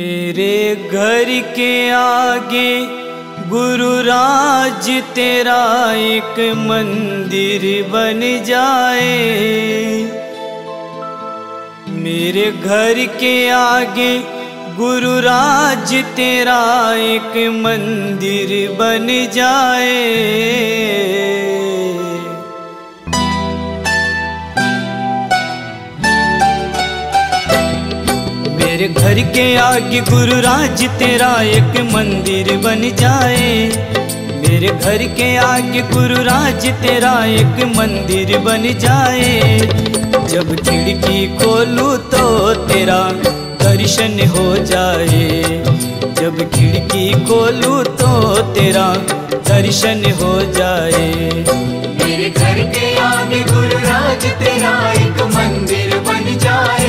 मेरे घर के आगे गुरुराज तेरा एक मंदिर बन जाए। मेरे घर के आगे गुरुराज तेरा एक मंदिर बन जाए। मेरे घर के आगे गुरुराज तेरा एक मंदिर बन जाए। मेरे घर के आगे गुरुराज तेरा एक मंदिर बन जाए। जब खिड़की खोलूं तो तेरा दर्शन हो जाए। जब खिड़की खोलूं तो तेरा दर्शन हो जाए। मेरे घर के आगे गुरुराज तेरा एक मंदिर बन जाए।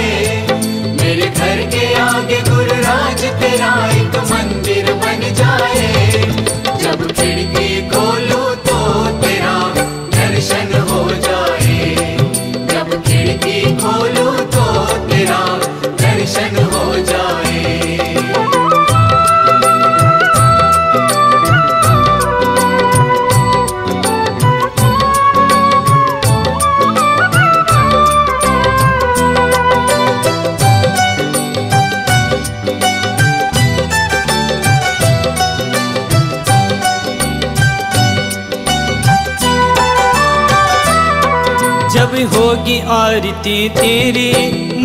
मेरे घर के आगे गुरुराज तेरा एक मंदिर बन जाए। जब खिड़की खोलूं तो तेरा दर्शन हो जाए। जब खिड़की खोलूं तो तेरा दर्शन हो जाए। जब होगी आरती तेरी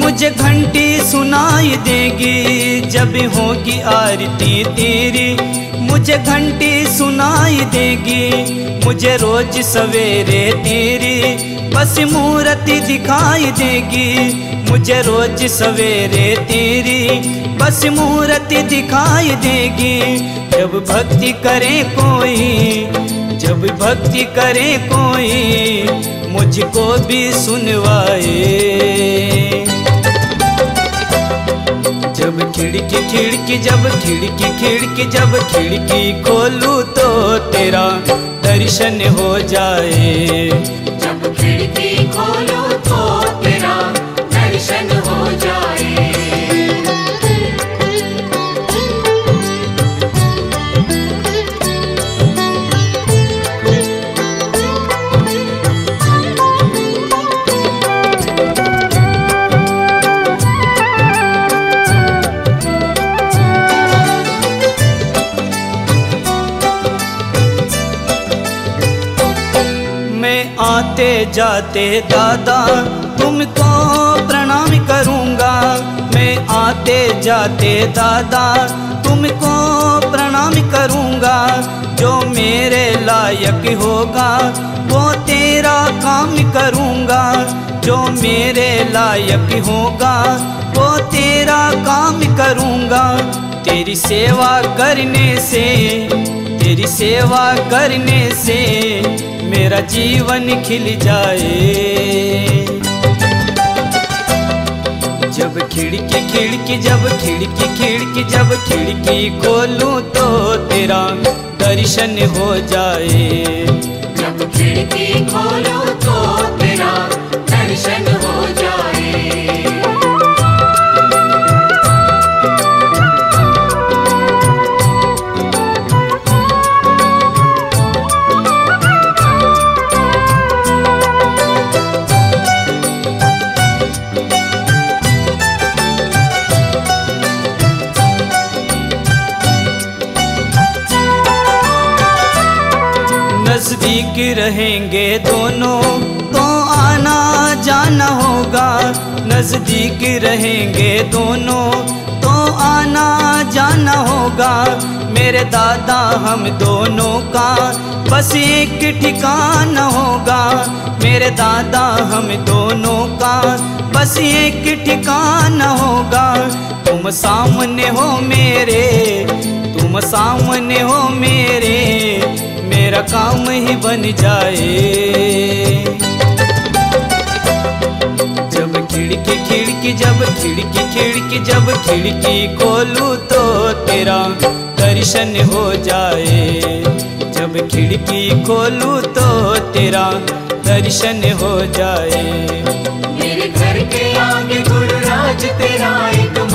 मुझे घंटी सुनाई देगी। जब होगी आरती तेरी मुझे घंटी सुनाई देगी। मुझे रोज सवेरे तेरी बस मूर्ति दिखाई देगी। मुझे रोज सवेरे तेरी बस मूर्ति दिखाई देगी। जब भक्ति करे कोई, जब भक्ति करे कोई मुझको भी सुनवाए। जब खिड़की खिड़की, जब खिड़की खिड़की, जब खिड़की खोलूं तो तेरा दर्शन हो जाए। जब खिड़की खोलूं तो तेरा दर्शन हो जाए। आते जाते दादा तुमको प्रणाम करूँगा। मैं आते जाते दादा तुमको प्रणाम करूँगा। जो मेरे लायक होगा वो तेरा काम करूँगा। जो मेरे लायक होगा वो तेरा काम करूँगा। तेरी सेवा करने से, तेरी सेवा करने से मेरा जीवन खिल जाए। जब खिड़की खिड़की, जब खिड़की खिड़की, जब खिड़की खोलूं तो तेरा दर्शन हो जाए। जब खिड़की खोलूं तो तेरा दर्शन हो जाए। नज़दीक रहेंगे दोनों तो आना जाना होगा। नज़दीक रहेंगे दोनों तो आना जाना होगा। मेरे दादा हम दोनों का बस एक ठिकाना होगा। मेरे दादा हम दोनों का बस एक ठिकाना होगा। तुम सामने हो मेरे, तुम सामने हो मेरे, मेरा काम ही बन जाए। जब खिड़की खिड़की, जब खिड़की खिड़की, जब खिड़की खोलूं तो तेरा दर्शन हो जाए। जब खिड़की खोलूं तो तेरा दर्शन हो जाए। मेरे घर के आगे गुरुराज तेरा एक